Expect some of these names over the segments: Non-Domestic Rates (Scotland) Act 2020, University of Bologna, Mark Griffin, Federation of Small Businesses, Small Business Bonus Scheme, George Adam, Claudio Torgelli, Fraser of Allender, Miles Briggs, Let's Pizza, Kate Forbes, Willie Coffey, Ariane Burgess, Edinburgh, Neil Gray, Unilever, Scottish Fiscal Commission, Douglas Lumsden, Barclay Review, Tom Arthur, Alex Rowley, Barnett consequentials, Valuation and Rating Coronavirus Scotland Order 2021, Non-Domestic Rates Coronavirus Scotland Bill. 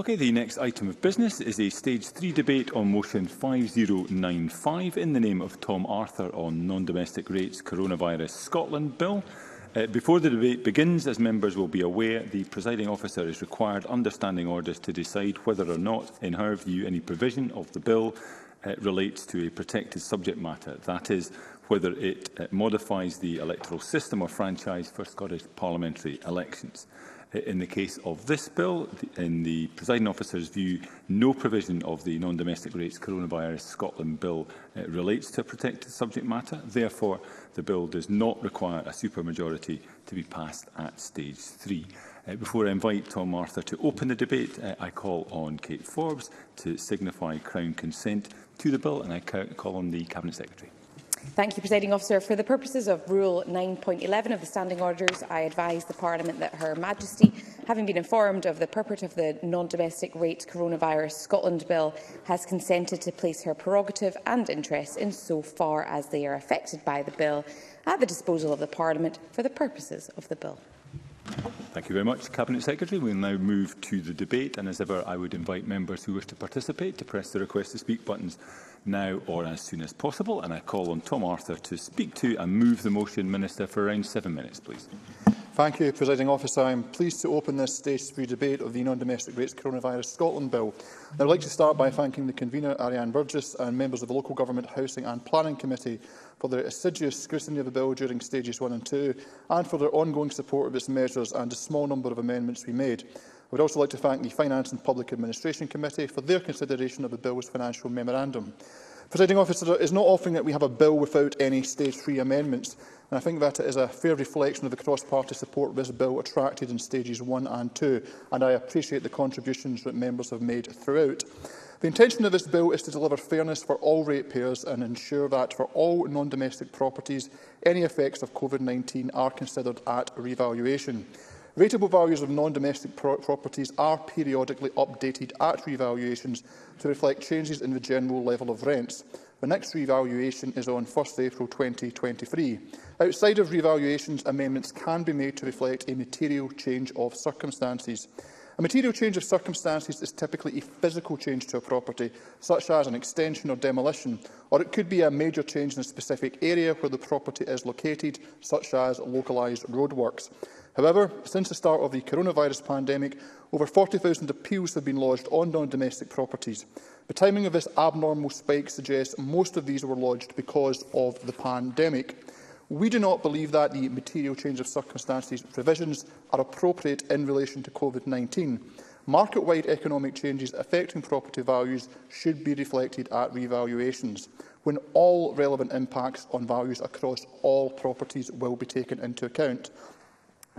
OK, the next item of business is a Stage 3 debate on motion 5095 in the name of Tom Arthur on Non-Domestic Rates Coronavirus Scotland Bill. Before the debate begins, as members will be aware, the presiding officer is required under standing orders to decide whether or not, in her view, any provision of the bill relates to a protected subject matter, that is, whether it modifies the electoral system or franchise for Scottish parliamentary elections. In the case of this bill, in the presiding officer's view, no provision of the Non-Domestic Rates Coronavirus Scotland Bill relates to a protected subject matter. Therefore, the bill does not require a supermajority to be passed at Stage 3. Before I invite Tom Arthur to open the debate, I call on Kate Forbes to signify Crown consent to the bill, and I call on the Cabinet Secretary. Thank you, Presiding Officer. For the purposes of Rule 9.11 of the Standing Orders, I advise the Parliament that Her Majesty, having been informed of the purport of the Non-Domestic Rates Coronavirus Scotland Bill, has consented to place her prerogative and interests, in so far as they are affected by the bill, at the disposal of the Parliament for the purposes of the bill. Thank you very much, Cabinet Secretary. We will now move to the debate, and as ever I would invite members who wish to participate to press the request to speak buttons now or as soon as possible, and I call on Tom Arthur to speak to and move the motion, Minister, for around 7 minutes, please. Thank you, Presiding Officer. I am pleased to open this Stage 3 debate of the Non-Domestic Rates Coronavirus Scotland Bill. I would like to start by thanking the convener, Ariane Burgess, and members of the Local Government Housing and Planning Committee for their assiduous scrutiny of the bill during Stages 1 and 2 and for their ongoing support of its measures and the small number of amendments we made. I would also like to thank the Finance and Public Administration Committee for their consideration of the bill's financial memorandum. Presiding Officer, it is not often that we have a bill without any Stage 3 amendments, and I think that it is a fair reflection of the cross-party support this bill attracted in Stages 1 and 2, and I appreciate the contributions that members have made throughout. The intention of this bill is to deliver fairness for all ratepayers and ensure that for all non-domestic properties, any effects of COVID-19 are considered at revaluation. Rateable values of non-domestic properties are periodically updated at revaluations to reflect changes in the general level of rents. The next revaluation is on 1 April 2023. Outside of revaluations, amendments can be made to reflect a material change of circumstances. A material change of circumstances is typically a physical change to a property, such as an extension or demolition, or it could be a major change in a specific area where the property is located, such as localised roadworks. However, since the start of the coronavirus pandemic, over 40,000 appeals have been lodged on non-domestic properties. The timing of this abnormal spike suggests most of these were lodged because of the pandemic. We do not believe that the material change of circumstances provisions are appropriate in relation to COVID-19. Market-wide economic changes affecting property values should be reflected at revaluations, when all relevant impacts on values across all properties will be taken into account.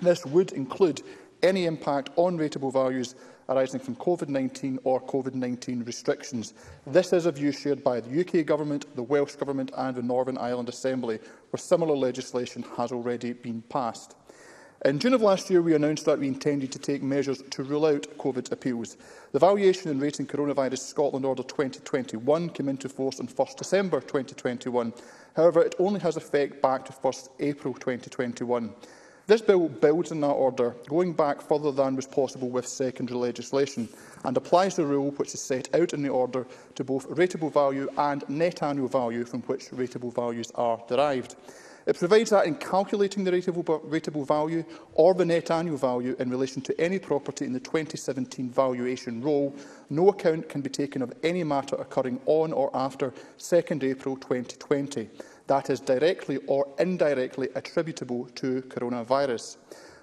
This would include any impact on rateable values arising from COVID-19 or COVID-19 restrictions. This is a view shared by the UK Government, the Welsh Government and the Northern Ireland Assembly, where similar legislation has already been passed. In June of last year, we announced that we intended to take measures to rule out COVID appeals. The Valuation and Rating Coronavirus Scotland Order 2021 came into force on 1 December 2021. However, it only has effect back to 1 April 2021. This bill builds on that order, going back further than was possible with secondary legislation, and applies the rule which is set out in the order to both rateable value and net annual value from which rateable values are derived. It provides that in calculating the rateable value or the net annual value in relation to any property in the 2017 valuation roll, no account can be taken of any matter occurring on or after 2 April 2020. That is directly or indirectly attributable to coronavirus.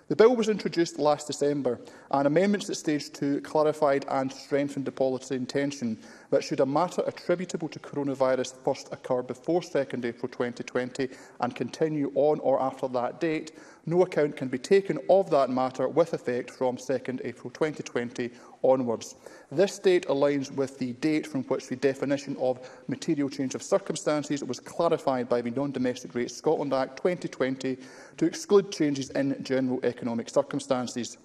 The bill was introduced last December, and amendments at Stage 2 clarified and strengthened the policy intention that should a matter attributable to coronavirus first occur before 2 April 2020 and continue on or after that date, no account can be taken of that matter with effect from 2 April 2020 onwards. This date aligns with the date from which the definition of material change of circumstances was clarified by the Non-Domestic Rates Scotland Act 2020 to exclude changes in general economic circumstances.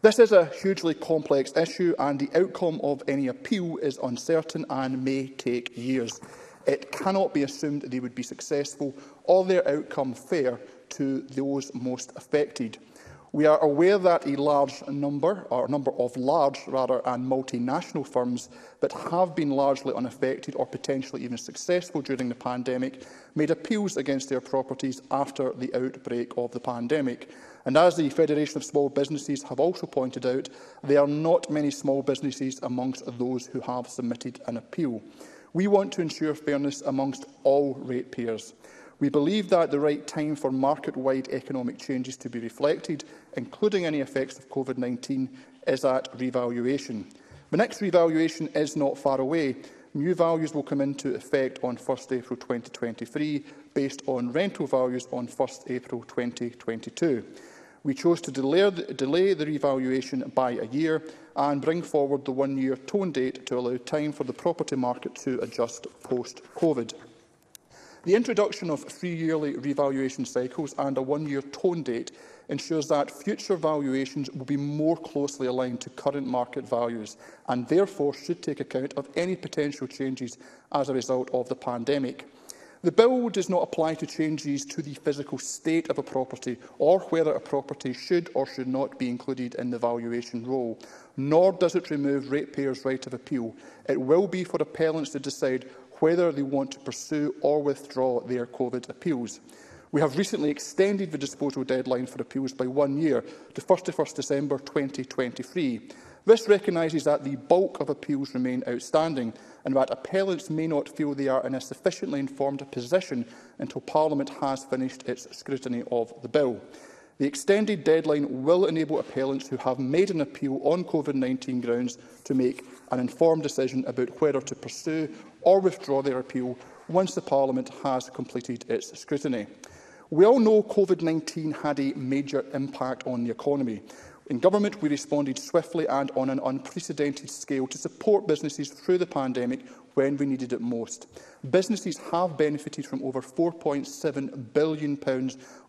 This is a hugely complex issue, and the outcome of any appeal is uncertain and may take years. It cannot be assumed they would be successful or their outcome fair to those most affected. We are aware that a number of large and multinational firms that have been largely unaffected or potentially even successful during the pandemic made appeals against their properties after the outbreak of the pandemic. And as the Federation of Small Businesses have also pointed out, there are not many small businesses amongst those who have submitted an appeal. We want to ensure fairness amongst all ratepayers. We believe that the right time for market-wide economic changes to be reflected, including any effects of COVID-19, is at revaluation. The next revaluation is not far away. New values will come into effect on 1 April 2023, based on rental values on 1 April 2022. We chose to delay the revaluation by a year and bring forward the one-year tone date to allow time for the property market to adjust post-COVID. The introduction of 3 yearly revaluation cycles and a one-year tone date ensures that future valuations will be more closely aligned to current market values and therefore should take account of any potential changes as a result of the pandemic. The Bill does not apply to changes to the physical state of a property or whether a property should or should not be included in the valuation roll, nor does it remove ratepayers' right of appeal. It will be for appellants to decide whether they want to pursue or withdraw their COVID appeals. We have recently extended the disposal deadline for appeals by 1 year to 31 December 2023. This recognises that the bulk of appeals remain outstanding and that appellants may not feel they are in a sufficiently informed position until Parliament has finished its scrutiny of the bill. The extended deadline will enable appellants who have made an appeal on COVID-19 grounds to make an informed decision about whether to pursue or withdraw their appeal once the Parliament has completed its scrutiny. We all know COVID-19 had a major impact on the economy. In government, we responded swiftly and on an unprecedented scale to support businesses through the pandemic when we needed it most. Businesses have benefited from over £4.7 billion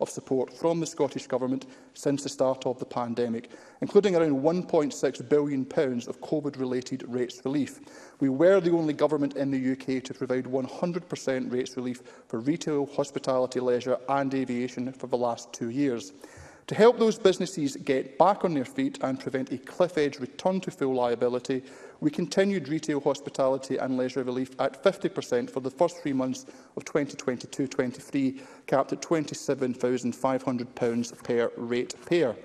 of support from the Scottish Government since the start of the pandemic, including around £1.6 billion of COVID-related rates relief. We were the only government in the UK to provide 100% rates relief for retail, hospitality, leisure and aviation for the last 2 years. To help those businesses get back on their feet and prevent a cliff-edge return to full liability, we continued retail, hospitality and leisure relief at 50% for the first 3 months of 2022-23, capped at £27,500 per ratepayer.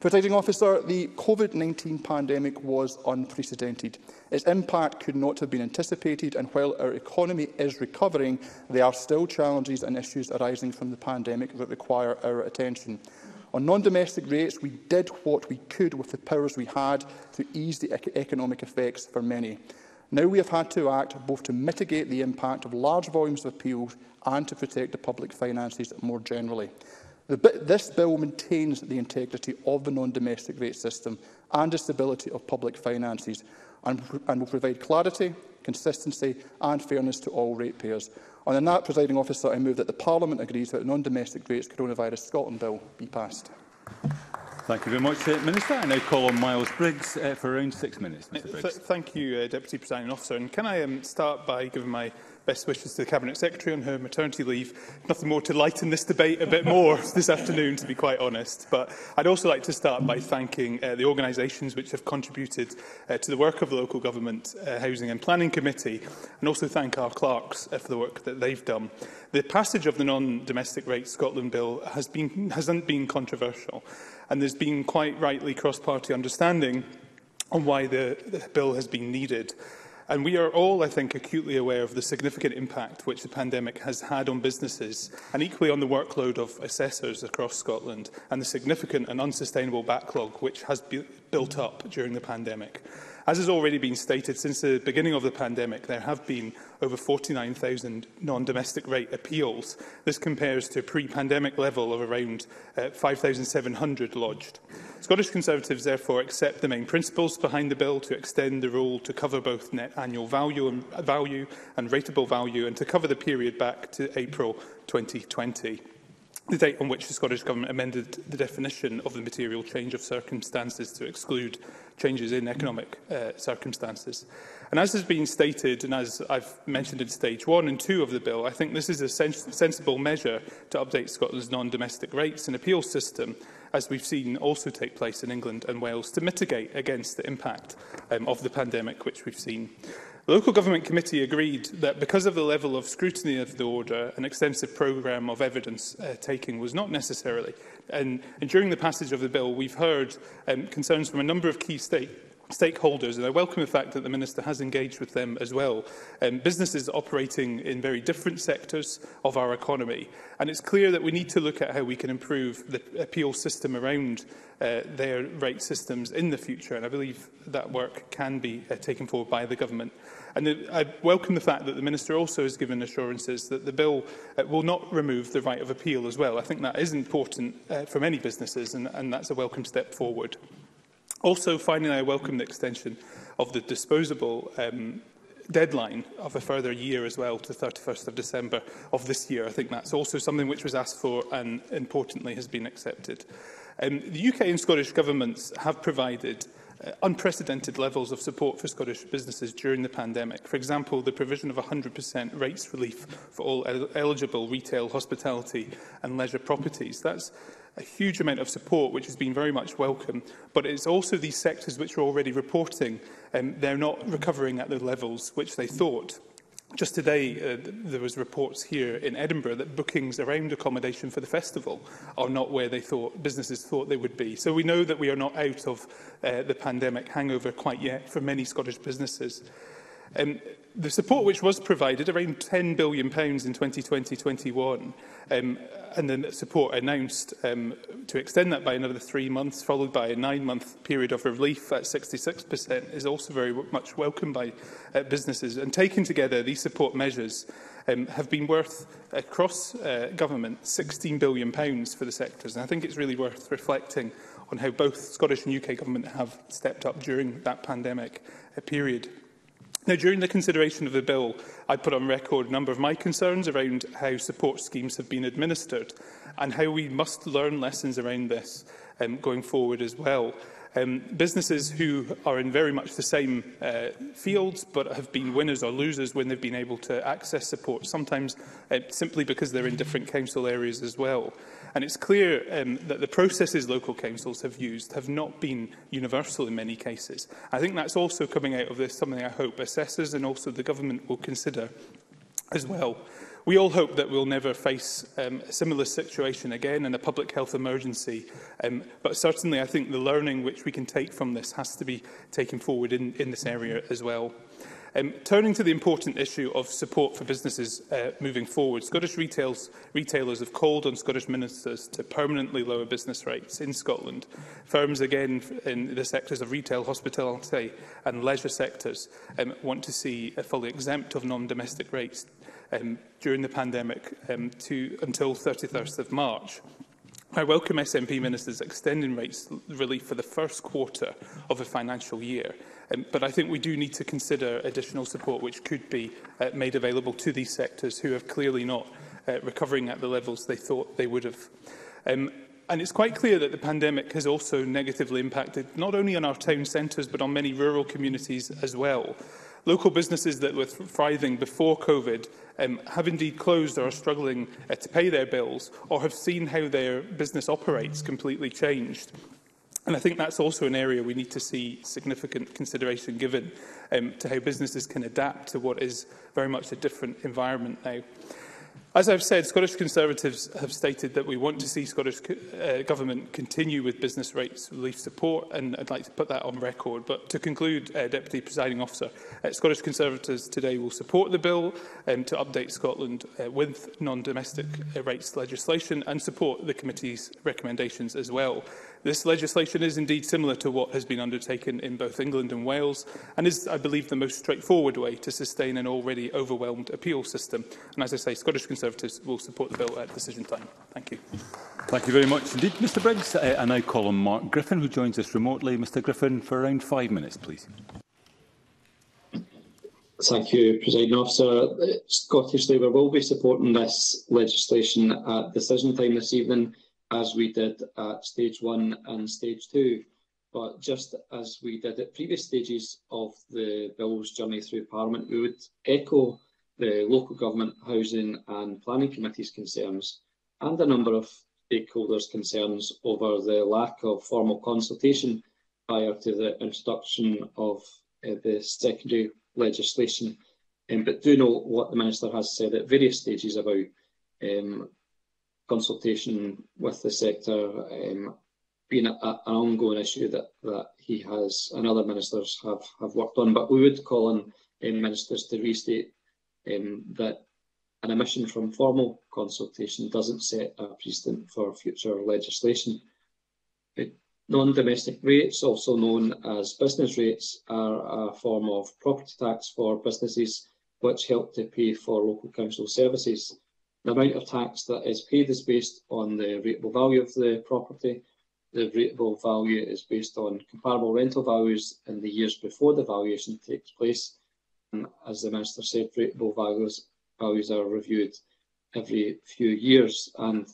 Presiding Officer, the COVID-19 pandemic was unprecedented. Its impact could not have been anticipated, and while our economy is recovering, there are still challenges and issues arising from the pandemic that require our attention. On non-domestic rates, we did what we could with the powers we had to ease the economic effects for many. Now we have had to act both to mitigate the impact of large volumes of appeals and to protect the public finances more generally. This bill maintains the integrity of the non-domestic rate system and the stability of public finances and will provide clarity, consistency and fairness to all ratepayers. On that, Presiding Officer, I move that the Parliament agrees that the Non-Domestic Rates Coronavirus Scotland Bill be passed. Thank you very much, Minister. I now call on Miles Briggs for around 6 minutes. Mr. Briggs. Thank you, Deputy Presiding Officer. And can I start by giving my best wishes to the Cabinet Secretary on her maternity leave. Nothing more to lighten this debate a bit more this afternoon, to be quite honest. But I'd also like to start by thanking the organisations which have contributed to the work of the Local Government Housing and Planning Committee, and also thank our clerks for the work that they've done. The passage of the Non-Domestic Rates Scotland Bill hasn't been controversial, and there's been quite rightly cross-party understanding on why the bill has been needed. And we are all, I think, acutely aware of the significant impact which the pandemic has had on businesses and equally on the workload of assessors across Scotland and the significant and unsustainable backlog which has built up during the pandemic. As has already been stated, since the beginning of the pandemic, there have been over 49,000 non-domestic rate appeals. This compares to a pre-pandemic level of around 5,700 lodged. Scottish Conservatives therefore accept the main principles behind the bill to extend the rule to cover both net annual value and rateable value, and to cover the period back to April 2020. The date on which the Scottish Government amended the definition of the material change of circumstances to exclude changes in economic circumstances. And as has been stated, and as I've mentioned in stage 1 and 2 of the bill, I think this is a sensible measure to update Scotland's non-domestic rates and appeal system as we've seen also take place in England and Wales, to mitigate against the impact of the pandemic which we've seen. The Local Government Committee agreed that because of the level of scrutiny of the order, an extensive programme of evidence taking was not necessarily. And during the passage of the bill, we've heard concerns from a number of key stakeholders, and I welcome the fact that the Minister has engaged with them as well. Businesses operating in very different sectors of our economy, and it's clear that we need to look at how we can improve the appeal system around their rate systems in the future, and I believe that work can be taken forward by the government. And I welcome the fact that the Minister also has given assurances that the bill will not remove the right of appeal as well. I think that is important for many businesses, and that's a welcome step forward. Also, finally, I welcome the extension of the disposable deadline of a further year as well to 31st of December of this year. I think that's also something which was asked for and, importantly, has been accepted. The UK and Scottish governments have provided unprecedented levels of support for Scottish businesses during the pandemic. For example, the provision of 100% rates relief for all eligible retail, hospitality and leisure properties. That's a huge amount of support which has been very much welcome, but it's also these sectors which are already reporting they're not recovering at the levels which they thought. Just today, there was reports here in Edinburgh that bookings around accommodation for the festival are not where they thought businesses thought they would be. So we know that we are not out of the pandemic hangover quite yet for many Scottish businesses. The support which was provided, around £10 billion in 2020-21, and then support announced to extend that by another 3 months, followed by a 9-month period of relief at 66%, is also very much welcomed by businesses. And taken together, these support measures have been worth, across government, £16 billion for the sectors. And I think it's really worth reflecting on how both Scottish and UK government have stepped up during that pandemic period. Now, during the consideration of the bill, I put on record a number of my concerns around how support schemes have been administered and how we must learn lessons around this going forward as well. Businesses who are in very much the same fields but have been winners or losers when they've been able to access support, sometimes simply because they're in different council areas as well. And it's clear that the processes local councils have used have not been universal in many cases. I think that's also coming out of this, something I hope assessors and also the government will consider as well. We all hope that we'll never face a similar situation again and a public health emergency, but certainly I think the learning which we can take from this has to be taken forward in this area as well. Turning to the important issue of support for businesses moving forward, Scottish retailers have called on Scottish ministers to permanently lower business rates in Scotland. Firms, again, in the sectors of retail, hospitality and leisure sectors want to see a fully exempt of non-domestic rates during the pandemic until 31st of March. I welcome SNP ministers extending rates relief for the first quarter of a financial year, but I think we do need to consider additional support which could be made available to these sectors who are clearly not recovering at the levels they thought they would have. And it's quite clear that the pandemic has also negatively impacted not only on our town centres but on many rural communities as well. Local businesses that were thriving before COVID have indeed closed or are struggling to pay their bills or have seen how their business operates completely changed. And I think that's also an area we need to see significant consideration given to how businesses can adapt to what is very much a different environment now. As I've said, Scottish Conservatives have stated that we want to see Scottish Government continue with business rates relief support, and I'd like to put that on record. But to conclude, Deputy Presiding Officer, Scottish Conservatives today will support the bill to update Scotland with non-domestic rates legislation and support the committee's recommendations as well. This legislation is indeed similar to what has been undertaken in both England and Wales and is, I believe, the most straightforward way to sustain an already overwhelmed appeal system. And as I say, Scottish Conservatives will support the bill at decision time. Thank you. Thank you very much indeed, Mr Briggs. I now call on Mark Griffin, who joins us remotely. Mr Griffin, for around 5 minutes, please. Thank you, Presiding Officer. Scottish Labour will be supporting this legislation at decision time this evening, as we did at stage 1 and stage 2. But just as we did at previous stages of the bill's journey through Parliament, we would echo the Local Government, Housing and Planning Committee's concerns and a number of stakeholders' concerns over the lack of formal consultation prior to the introduction of the secondary legislation. But do note what the Minister has said at various stages about consultation with the sector being an ongoing issue that he has and other ministers have worked on. But we would call on ministers to restate that an omission from formal consultation doesn't set a precedent for future legislation. Non-domestic rates, also known as business rates, are a form of property tax for businesses which help to pay for local council services. The amount of tax that is paid is based on the rateable value of the property. The rateable value is based on comparable rental values in the years before the valuation takes place. And as the Minister said, rateable values are reviewed every few years, and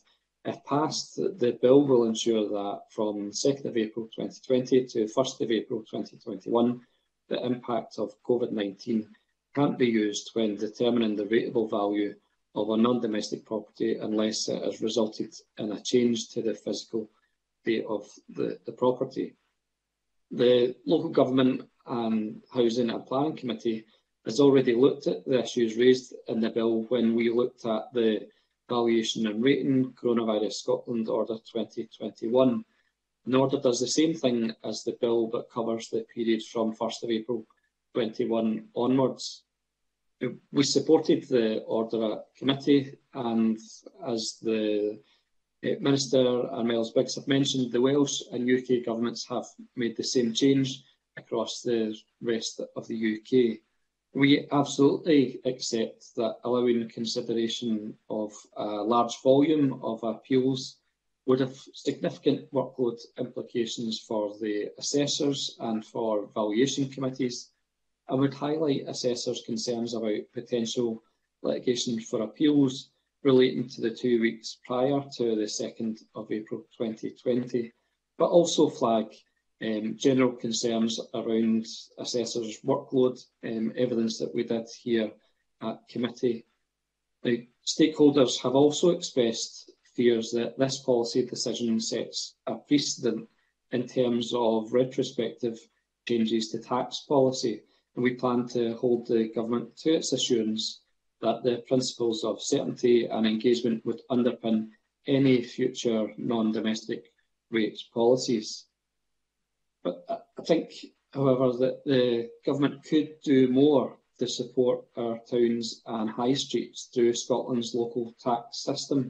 if passed, the bill will ensure that from 2nd of April 2020 to 1st of April 2021, the impact of COVID-19 can't be used when determining the rateable value of a non-domestic property unless it has resulted in a change to the physical state of the property. The Local Government and Housing and Planning Committee has already looked at the issues raised in the bill when we looked at the Valuation and Rating Coronavirus Scotland Order 2021. An order does the same thing as the bill but covers the period from 1st of April 21 onwards. We supported the order at committee, and as the Minister and Miles Briggs have mentioned, the Welsh and UK governments have made the same change across the rest of the UK. We absolutely accept that allowing consideration of a large volume of appeals would have significant workload implications for the assessors and for valuation committees. I would highlight assessors' concerns about potential litigation for appeals relating to the 2 weeks prior to the 2nd of April 2020, but also flag general concerns around assessors' workload, evidence that we did here at committee. Now, stakeholders have also expressed fears that this policy decision sets a precedent in terms of retrospective changes to tax policy, and we plan to hold the government to its assurance that the principles of certainty and engagement would underpin any future non-domestic rates policies. But I think, however, that the government could do more to support our towns and high streets through Scotland's local tax system.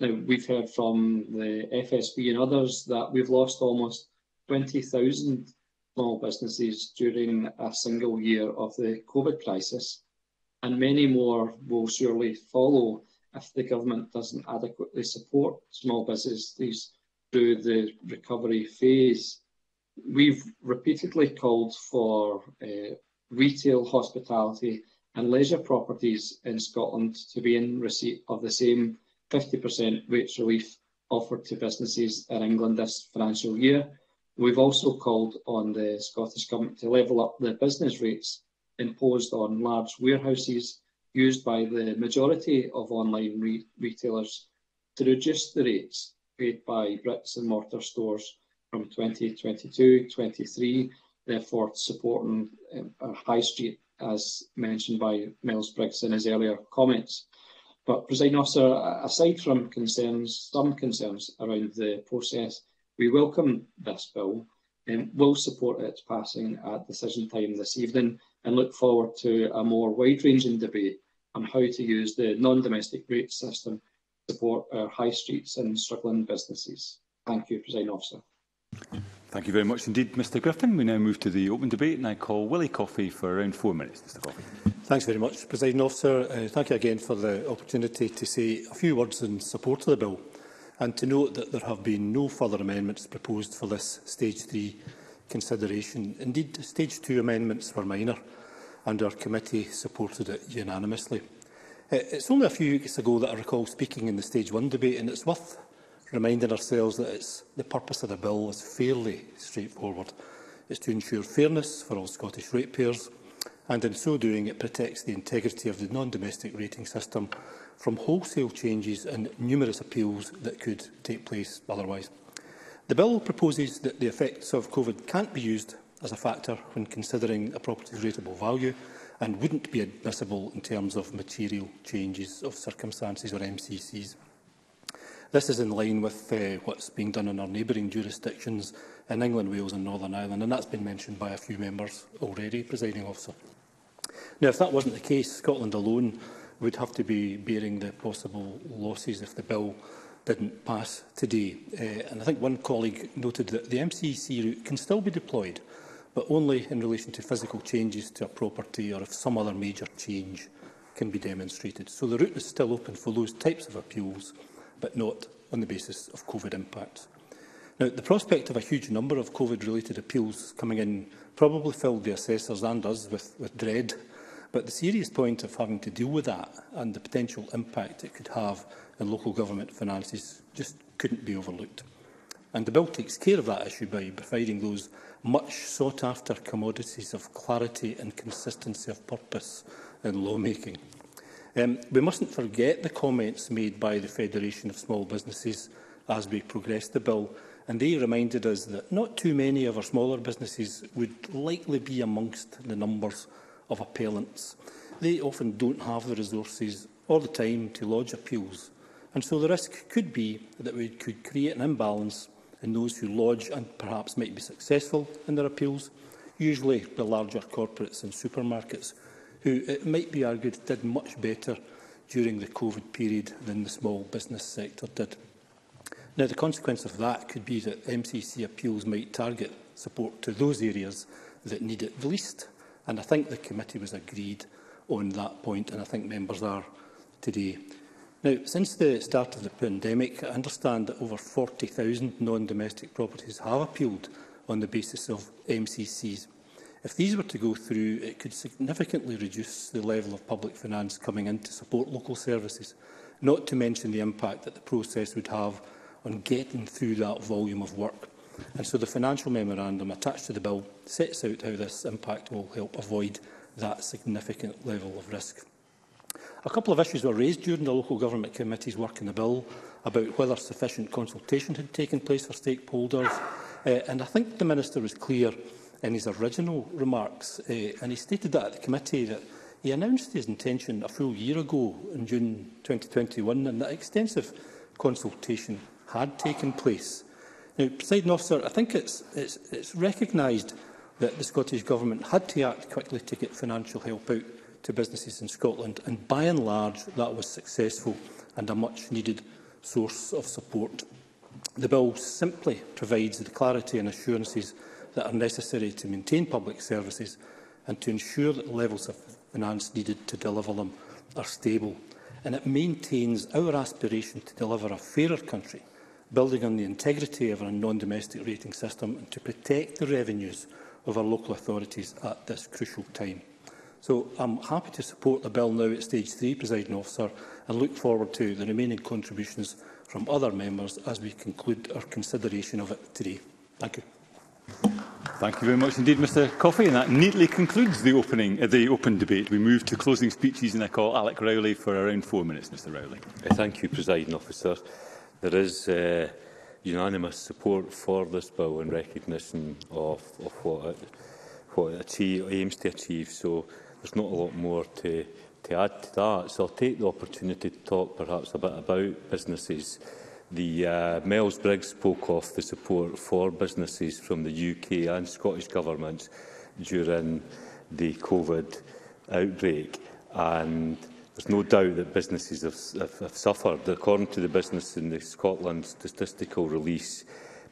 Now, we've heard from the FSB and others that we've lost almost 20,000 small businesses during a single year of the COVID crisis, and many more will surely follow if the government doesn't adequately support small businesses through the recovery phase. We've repeatedly called for retail, hospitality and leisure properties in Scotland to be in receipt of the same 50% rates relief offered to businesses in England this financial year. We've also called on the Scottish Government to level up the business rates imposed on large warehouses used by the majority of online retailers to reduce the rates paid by bricks and mortar stores from 2022-23, therefore supporting our high street, as mentioned by Miles Briggs in his earlier comments. But, Presiding Officer, aside from some concerns around the process, we welcome this bill and will support its passing at decision time this evening, and look forward to a more wide-ranging debate on how to use the non-domestic rate system to support our high streets and struggling businesses. Thank you, Presiding Officer. Thank you very much indeed, Mr Griffin. We now move to the open debate, and I call Willie Coffey for around 4 minutes. Mr Coffey. Thanks very much, Presiding Officer. Thank you again for the opportunity to say a few words in support of the bill, and to note that there have been no further amendments proposed for this Stage 3 consideration. Indeed, Stage 2 amendments were minor, and our committee supported it unanimously. It's only a few weeks ago that I recall speaking in the Stage 1 debate, and it's worth reminding ourselves that the purpose of the bill is fairly straightforward. It's to ensure fairness for all Scottish ratepayers and in so doing it protects the integrity of the non-domestic rating system from wholesale changes and numerous appeals that could take place otherwise. The bill proposes that the effects of COVID can't be used as a factor when considering a property's rateable value and wouldn't be admissible in terms of material changes of circumstances or MCCs. This is in line with what's being done in our neighbouring jurisdictions in England, Wales and Northern Ireland, and that's been mentioned by a few members already, Presiding Officer. Now, if that wasn't the case, Scotland alone would have to be bearing the possible losses if the bill didn't pass today. And I think one colleague noted that the MCC route can still be deployed, but only in relation to physical changes to a property or if some other major change can be demonstrated. So the route is still open for those types of appeals, but not on the basis of COVID impacts. Now, the prospect of a huge number of COVID-related appeals coming in probably filled the assessors and us with dread, but the serious point of having to deal with that and the potential impact it could have in local government finances just couldn't be overlooked. And the bill takes care of that issue by providing those much sought-after commodities of clarity and consistency of purpose in lawmaking. We mustn't forget the comments made by the Federation of Small Businesses as we progressed the bill, and they reminded us that not too many of our smaller businesses would likely be amongst the numbers of appellants. They often don't have the resources or the time to lodge appeals, and so the risk could be that we could create an imbalance in those who lodge and perhaps might be successful in their appeals, usually the larger corporates and supermarkets, who, it might be argued, did much better during the COVID period than the small business sector did. Now, the consequence of that could be that MCC appeals might target support to those areas that need it the least, and I think the committee was agreed on that point, and I think members are today. Now, since the start of the pandemic, I understand that over 40,000 non-domestic properties have appealed on the basis of MCCs. If these were to go through, it could significantly reduce the level of public finance coming in to support local services, not to mention the impact that the process would have on getting through that volume of work. And so the financial memorandum attached to the bill sets out how this impact will help avoid that significant level of risk. A couple of issues were raised during the Local Government Committee's work in the bill about whether sufficient consultation had taken place for stakeholders, and I think the Minister was clear in his original remarks, and he stated that at the committee that he announced his intention a full year ago in June 2021 and that extensive consultation had taken place. Now, Presiding Officer, I think it's recognised that the Scottish Government had to act quickly to get financial help out to businesses in Scotland, and by and large that was successful and a much-needed source of support. The bill simply provides the clarity and assurances that are necessary to maintain public services and to ensure that the levels of finance needed to deliver them are stable. And it maintains our aspiration to deliver a fairer country, building on the integrity of our non-domestic rating system and to protect the revenues of our local authorities at this crucial time. So I'm happy to support the bill now at stage 3, Presiding Officer, and look forward to the remaining contributions from other members as we conclude our consideration of it today. Thank you. Thank you very much indeed, Mr Coffey. And that neatly concludes the open debate. We move to closing speeches, and I call Alex Rowley for around 4 minutes. Mr Rowley. Thank you, Presiding Officer. There is unanimous support for this bill in recognition of what it aims to achieve. So there's not a lot more to add to that. So I'll take the opportunity to talk perhaps a bit about businesses. The Miles Briggs spoke of the support for businesses from the UK and Scottish governments during the COVID outbreak, and there's no doubt that businesses have suffered. According to the business in the Scotland statistical release,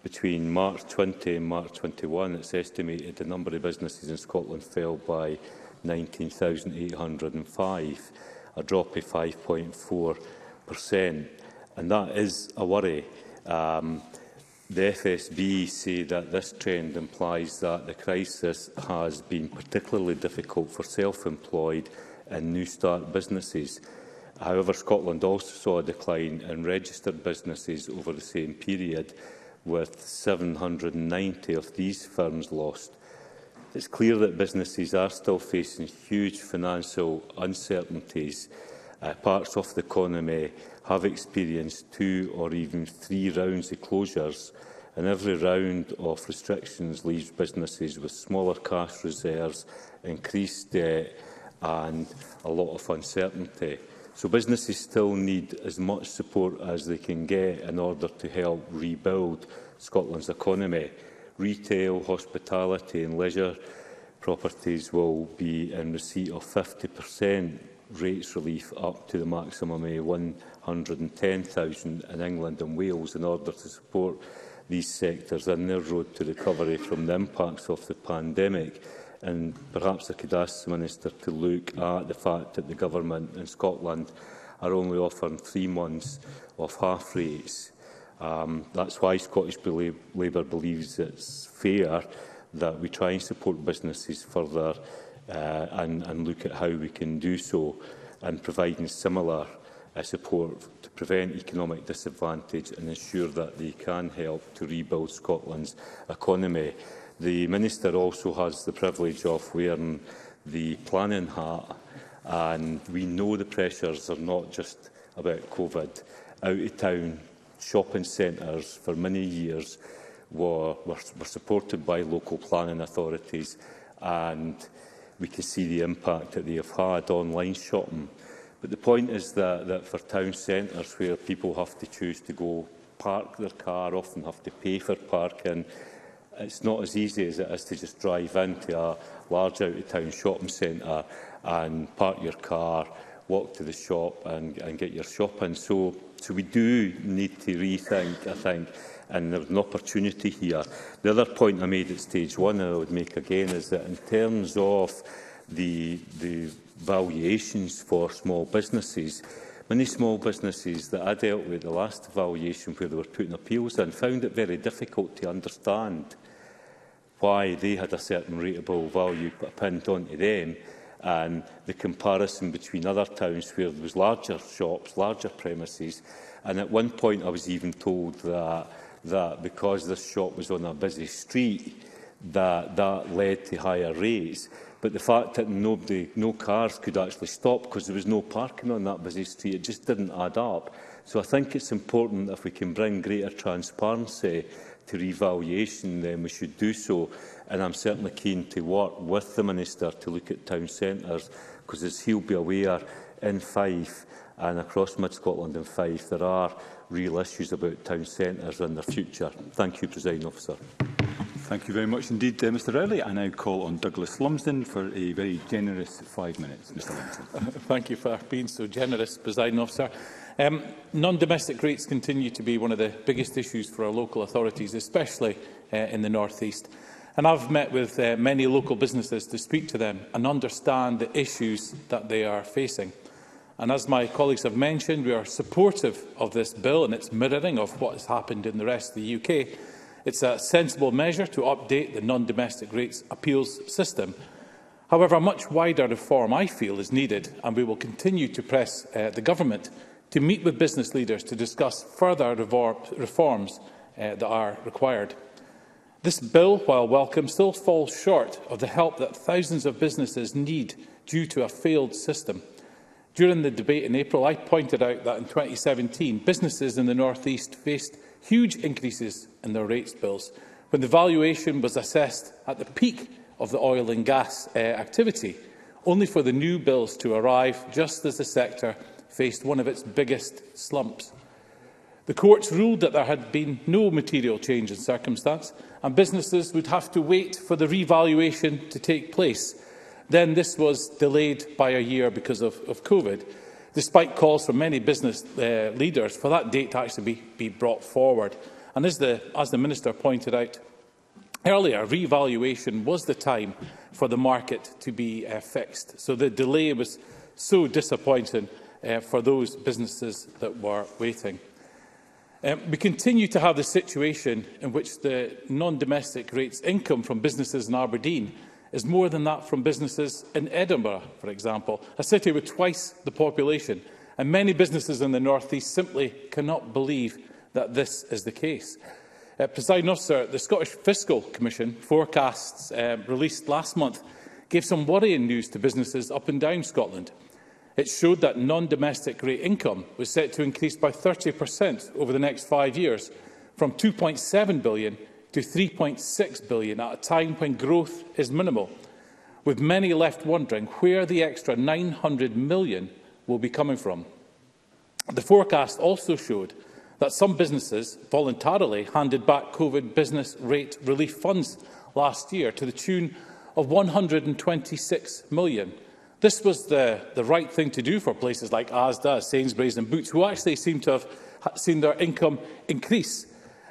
between March 20 and March 21, it's estimated the number of businesses in Scotland fell by 19,805, a drop of 5.4%. And that is a worry. The FSB say that this trend implies that the crisis has been particularly difficult for self-employed and new start businesses. However, Scotland also saw a decline in registered businesses over the same period, with 790 of these firms lost It's clear that businesses are still facing huge financial uncertainties. Parts of the economy have experienced 2 or even 3 rounds of closures, and every round of restrictions leaves businesses with smaller cash reserves, increased debt and a lot of uncertainty. So businesses still need as much support as they can get in order to help rebuild Scotland's economy. Retail, hospitality and leisure properties will be in receipt of 50% rates relief up to the maximum of £110,000 in England and Wales in order to support these sectors in their road to recovery from the impacts of the pandemic. And perhaps I could ask the Minister to look at the fact that the Government in Scotland are only offering 3 months of half rates. That's why Scottish Labour believes it's fair that we try and support businesses further and look at how we can do so, and providing similar support to prevent economic disadvantage and ensure that they can help to rebuild Scotland's economy. The Minister also has the privilege of wearing the planning hat, and we know the pressures are not just about COVID. Out-of-town shopping centres for many years were supported by local planning authorities, and we can see the impact that they have had online shopping. But the point is that for town centres where people have to choose to go park their car, often have to pay for parking, it's not as easy as it is to just drive into a large out-of-town shopping centre and park your car, walk to the shop and get your shopping. So we do need to rethink, I think, and there's an opportunity here. The other point I made at stage one, and I would make again, is that in terms of the valuations for small businesses, many small businesses that I dealt with the last evaluation where they were putting appeals in found it very difficult to understand why they had a certain rateable value pinned onto them, and the comparison between other towns where there was larger shops, larger premises. And at one point I was even told that because this shop was on a busy street, that led to higher rates. But the fact that no cars could actually stop because there was no parking on that busy street, it just didn't add up. So I think it's important that if we can bring greater transparency to revaluation, then we should do so. And I'm certainly keen to work with the Minister to look at town centres, because as he'll be aware, in Fife and across Mid-Scotland and Fife, there are real issues about town centres and their future. Thank you, Presiding Officer. Thank you very much indeed, Mr Rowley. I now call on Douglas Lumsden for a very generous 5 minutes. Mr Lumsden. Thank you for being so generous, Presiding Officer. Non-domestic rates continue to be one of the biggest issues for our local authorities, especially in the North East. And I've met with many local businesses to speak to them and understand the issues that they are facing. And as my colleagues have mentioned, we are supportive of this bill and its mirroring of what has happened in the rest of the UK. It's a sensible measure to update the non-domestic rates appeals system. However, a much wider reform, I feel, is needed, and we will continue to press the Government to meet with business leaders to discuss further reforms that are required. This bill, while welcome, still falls short of the help that thousands of businesses need due to a failed system. During the debate in April, I pointed out that in 2017, businesses in the North East faced huge increases in their rates bills when the valuation was assessed at the peak of the oil and gas activity, only for the new bills to arrive just as the sector faced one of its biggest slumps. The courts ruled that there had been no material change in circumstance, and businesses would have to wait for the revaluation to take place. Then this was delayed by a year because of COVID, despite calls from many business leaders for that date to actually be brought forward. And as the Minister pointed out earlier, revaluation was the time for the market to be fixed. So the delay was so disappointing for those businesses that were waiting. We continue to have the situation in which the non-domestic rates income from businesses in Aberdeen is more than that from businesses in Edinburgh, for example, a city with twice the population, and many businesses in the North East simply cannot believe that this is the case. Presiding Officer, the Scottish Fiscal Commission forecasts released last month gave some worrying news to businesses up and down Scotland. It showed that non-domestic rate income was set to increase by 30% over the next 5 years, from £2.7 billion to £3.6 billion at a time when growth is minimal, with many left wondering where the extra £900 million will be coming from. The forecast also showed that some businesses voluntarily handed back COVID business rate relief funds last year to the tune of £126 million. This was the right thing to do for places like Asda, Sainsbury's and Boots, who actually seem to have seen their income increase.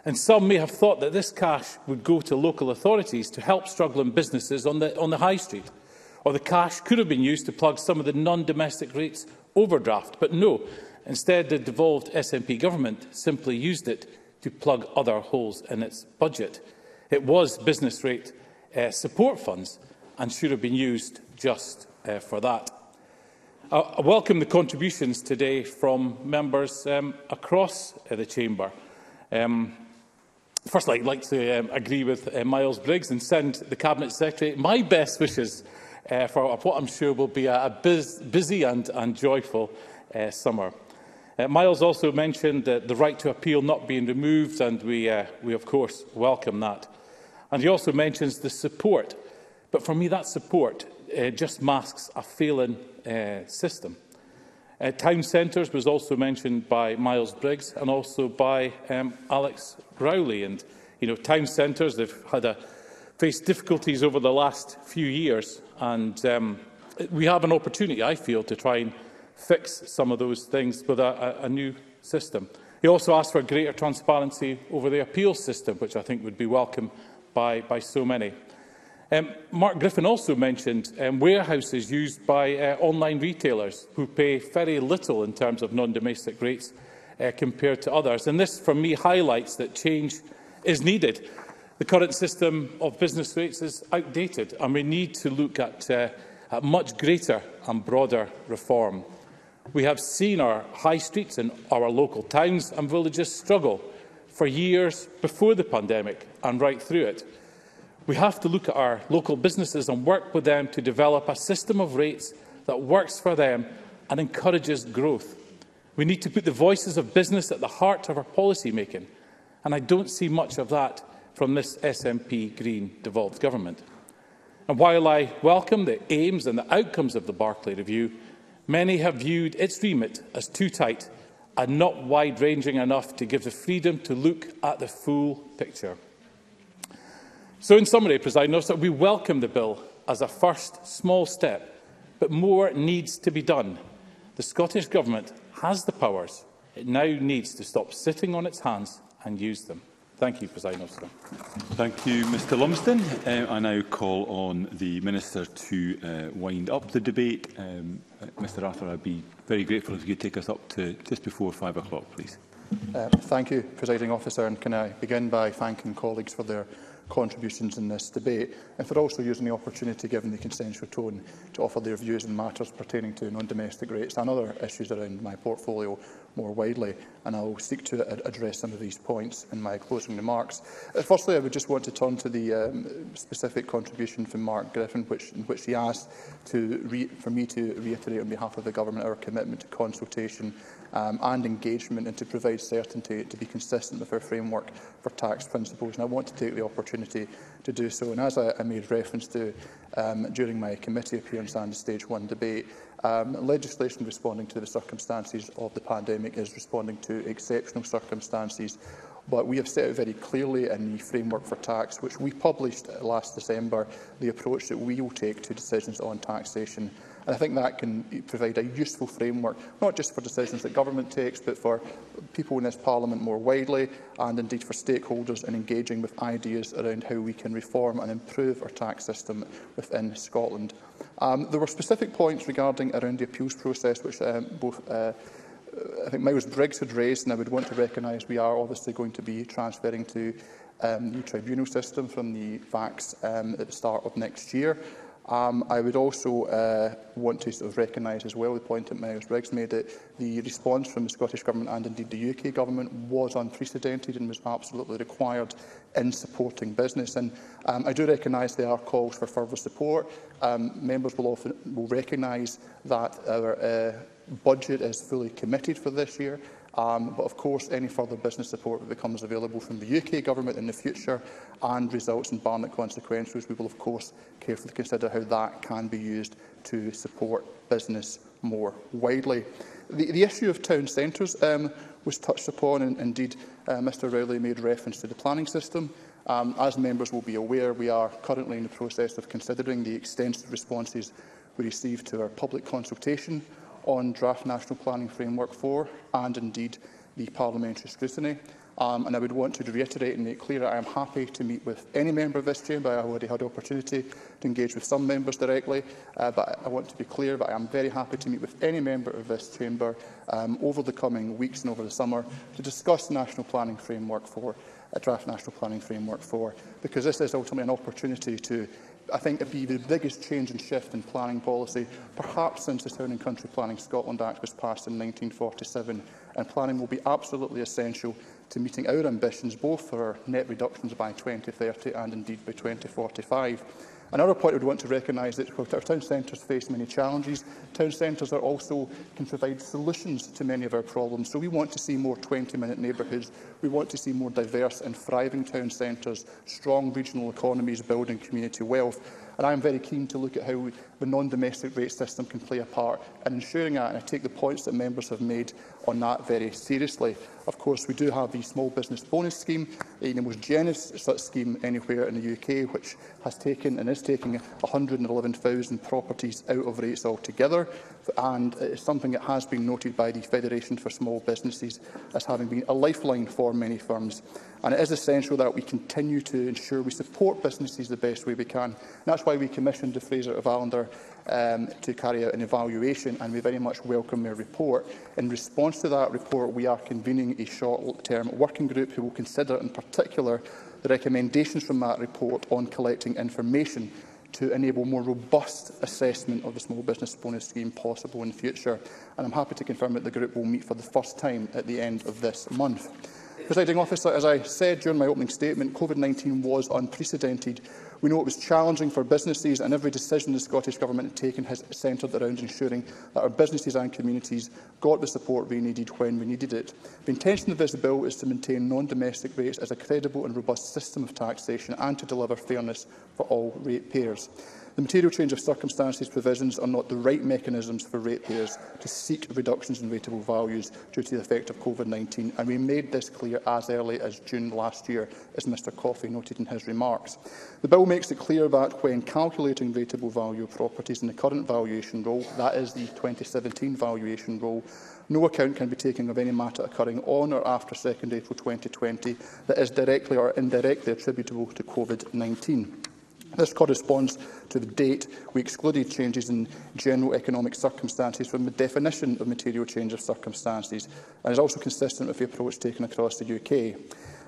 And some may have thought that this cash would go to local authorities to help struggling businesses on the high street. Or the cash could have been used to plug some of the non-domestic rates overdraft. But no, instead the devolved SNP government simply used it to plug other holes in its budget. It was business rate support funds and should have been used just for that. I welcome the contributions today from members across the Chamber. First, I'd like to agree with Miles Briggs and send the Cabinet Secretary my best wishes for what I'm sure will be a busy and joyful summer. Miles also mentioned the right to appeal not being removed, and we of course welcome that. And he also mentions the support, but for me that support just masks a failing system. Town centres was also mentioned by Miles Briggs and also by Alex Rowley. And, you know, town centres, they've had faced difficulties over the last few years, and we have an opportunity, I feel, to try and fix some of those things with a new system. He also asked for greater transparency over the appeal system, which I think would be welcome by so many. Mark Griffin also mentioned warehouses used by online retailers who pay very little in terms of non-domestic rates compared to others. And this, for me, highlights that change is needed. The current system of business rates is outdated, and we need to look at much greater and broader reform. We have seen our high streets and our local towns and villages struggle for years before the pandemic and right through it. We have to look at our local businesses and work with them to develop a system of rates that works for them and encourages growth. We need to put the voices of business at the heart of our policy making, and I don't see much of that from this SNP Green devolved government. And while I welcome the aims and the outcomes of the Barclay Review, many have viewed its remit as too tight and not wide-ranging enough to give the freedom to look at the full picture. So, in summary, Presiding Officer, we welcome the bill as a first small step, but more needs to be done. The Scottish Government has the powers. It now needs to stop sitting on its hands and use them. Thank you, Presiding Officer. Thank you, Mr Lumsden. I now call on the Minister to wind up the debate. Mr Arthur, I would be very grateful if you could take us up to just before 5 o'clock, please. Thank you, Presiding Officer, and can I begin by thanking colleagues for their contributions in this debate and for also using the opportunity given the consensual tone to offer their views on matters pertaining to non-domestic rates and other issues around my portfolio more widely, and I will seek to address some of these points in my closing remarks. Firstly, I would just want to turn to the specific contribution from Mark Griffin, in which he asked for me to reiterate on behalf of the Government our commitment to consultation and engagement, and to provide certainty to be consistent with our framework for tax principles. And I want to take the opportunity to do so. And as I made reference to during my committee appearance and the Stage 1 debate, legislation responding to the circumstances of the pandemic is responding to exceptional circumstances, but we have set out very clearly in the framework for tax, which we published last December, the approach that we will take to decisions on taxation. And I think that can provide a useful framework, not just for decisions that government takes, but for people in this Parliament more widely, and indeed for stakeholders in engaging with ideas around how we can reform and improve our tax system within Scotland. There were specific points regarding around the appeals process, which I think Miles Briggs had raised, and I would want to recognise we are obviously going to be transferring to the tribunal system from the VACs at the start of next year. I would also want to sort of recognise as well the point that Miles Briggs made, that the response from the Scottish Government and indeed the UK Government was unprecedented and was absolutely required in supporting business. And I do recognise there are calls for further support. Members will recognise that our budget is fully committed for this year. But of course, any further business support that becomes available from the UK Government in the future and results in Barnett consequentials, we will of course carefully consider how that can be used to support business more widely. The issue of town centres was touched upon, and indeed Mr Rowley made reference to the planning system. As members will be aware, we are currently in the process of considering the extensive responses we received to our public consultation on draft National Planning Framework 4 and indeed the parliamentary scrutiny. And I would want to reiterate and make clear that I am happy to meet with any member of this chamber. I have already had the opportunity to engage with some members directly, but I want to be clear that I am very happy to meet with any member of this chamber over the coming weeks and over the summer to discuss the National Planning Framework 4, a draft National Planning Framework 4, because this is ultimately an opportunity to, I think, it'd be the biggest change and shift in planning policy, perhaps since the Town and Country Planning Scotland Act was passed in 1947, and planning will be absolutely essential to meeting our ambitions, both for net reductions by 2030 and indeed by 2045. Another point I would want to recognise is that while our town centres face many challenges, town centres are also can provide solutions to many of our problems. So we want to see more 20-minute neighbourhoods. We want to see more diverse and thriving town centres, strong regional economies building community wealth. And I am very keen to look at how the non-domestic rate system can play a part in ensuring that, and I take the points that members have made on that very seriously. Of course, we do have the Small Business Bonus Scheme, the most generous such scheme anywhere in the UK, which has taken and is taking 111,000 properties out of rates altogether, and it's something that has been noted by the Federation for Small Businesses as having been a lifeline for many firms. And it is essential that we continue to ensure we support businesses the best way we can. And that's why we commissioned the Fraser of Allender to carry out an evaluation, and we very much welcome their report. In response to that report, we are convening a short-term working group who will consider, in particular, the recommendations from that report on collecting information to enable more robust assessment of the small business bonus scheme possible in the future. And I'm happy to confirm that the group will meet for the first time at the end of this month. Presiding Officer, as I said during my opening statement, COVID-19 was unprecedented. We know it was challenging for businesses, and every decision the Scottish Government had taken has centred around ensuring that our businesses and communities got the support they needed when we needed it. The intention of this bill is to maintain non-domestic rates as a credible and robust system of taxation and to deliver fairness for all ratepayers. The material change of circumstances provisions are not the right mechanisms for ratepayers to seek reductions in rateable values due to the effect of COVID-19, and we made this clear as early as June last year, as Mr Coffey noted in his remarks. The bill makes it clear that when calculating rateable value of properties in the current valuation rule, that is the 2017 valuation rule, no account can be taken of any matter occurring on or after 2 April 2020 that is directly or indirectly attributable to COVID-19. This corresponds to the date we excluded changes in general economic circumstances from the definition of material change of circumstances, and is also consistent with the approach taken across the UK.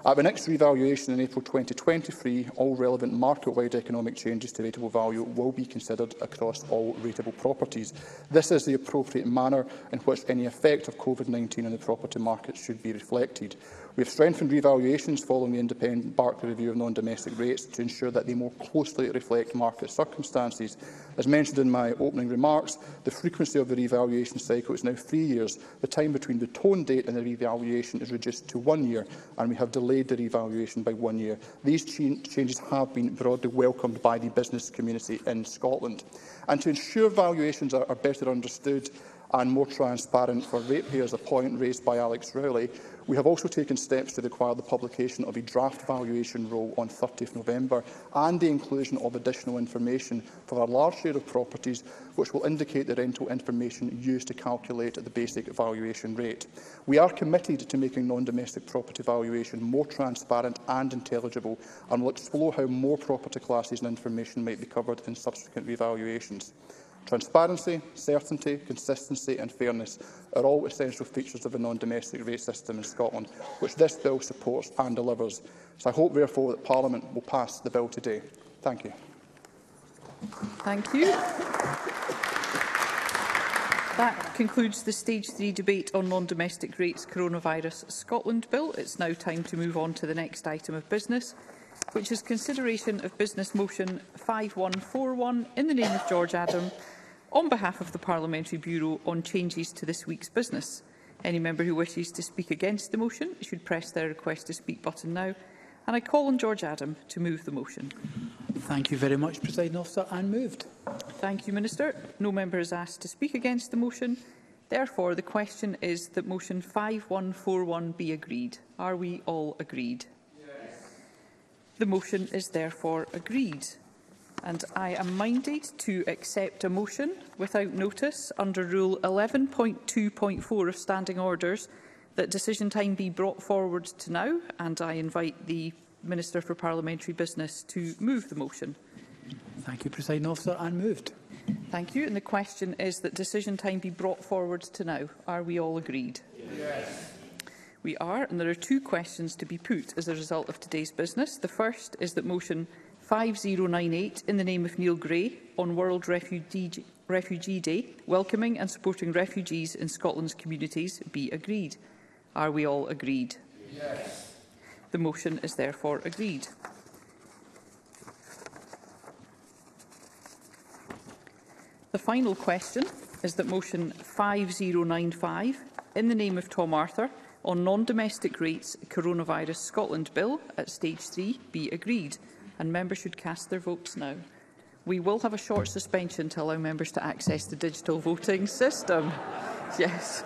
At the next revaluation in April 2023, all relevant market-wide economic changes to rateable value will be considered across all rateable properties. This is the appropriate manner in which any effect of COVID-19 on the property market should be reflected. We have strengthened revaluations following the independent Barclay Review of non-domestic rates to ensure that they more closely reflect market circumstances. As mentioned in my opening remarks, the frequency of the revaluation cycle is now 3 years. The time between the tone date and the revaluation is reduced to 1 year, and we have delayed the revaluation by 1 year. These changes have been broadly welcomed by the business community in Scotland. And to ensure valuations are better understood and more transparent for ratepayers, a point raised by Alex Rowley, we have also taken steps to require the publication of a draft valuation roll on 30 November and the inclusion of additional information for a large share of properties, which will indicate the rental information used to calculate the basic valuation rate. We are committed to making non-domestic property valuation more transparent and intelligible, and will explore how more property classes and information might be covered in subsequent revaluations. Transparency, certainty, consistency and fairness are all essential features of the non-domestic rate system in Scotland, which this bill supports and delivers. So I hope, therefore, that Parliament will pass the bill today. Thank you. Thank you. That concludes the Stage 3 debate on Non-Domestic Rates Coronavirus Scotland Bill. It's now time to move on to the next item of business, which is consideration of Business Motion 5141 in the name of George Adam on behalf of the Parliamentary Bureau on changes to this week's business. Any member who wishes to speak against the motion should press their request to speak button now. And I call on George Adam to move the motion. Thank you very much, Presiding Officer. And moved. Thank you, Minister. No member is asked to speak against the motion. Therefore, the question is that motion 5141 be agreed. Are we all agreed? Yes. The motion is therefore agreed. And I am minded to accept a motion without notice under Rule 11.2.4 of Standing Orders that decision time be brought forward to now, and I invite the Minister for Parliamentary Business to move the motion. Thank you, Presiding Officer, and moved. Thank you, and the question is that decision time be brought forward to now. Are we all agreed? Yes. We are, and there are two questions to be put as a result of today's business. The first is that motion 5098 in the name of Neil Gray on World Refugee Day, welcoming and supporting refugees in Scotland's communities, be agreed. Are we all agreed? Yes. The motion is therefore agreed. The final question is that motion 5095 in the name of Tom Arthur on Non-Domestic Rates Coronavirus Scotland Bill at Stage 3 be agreed, and members should cast their votes now. We will have a short suspension to allow members to access the digital voting system. Yes.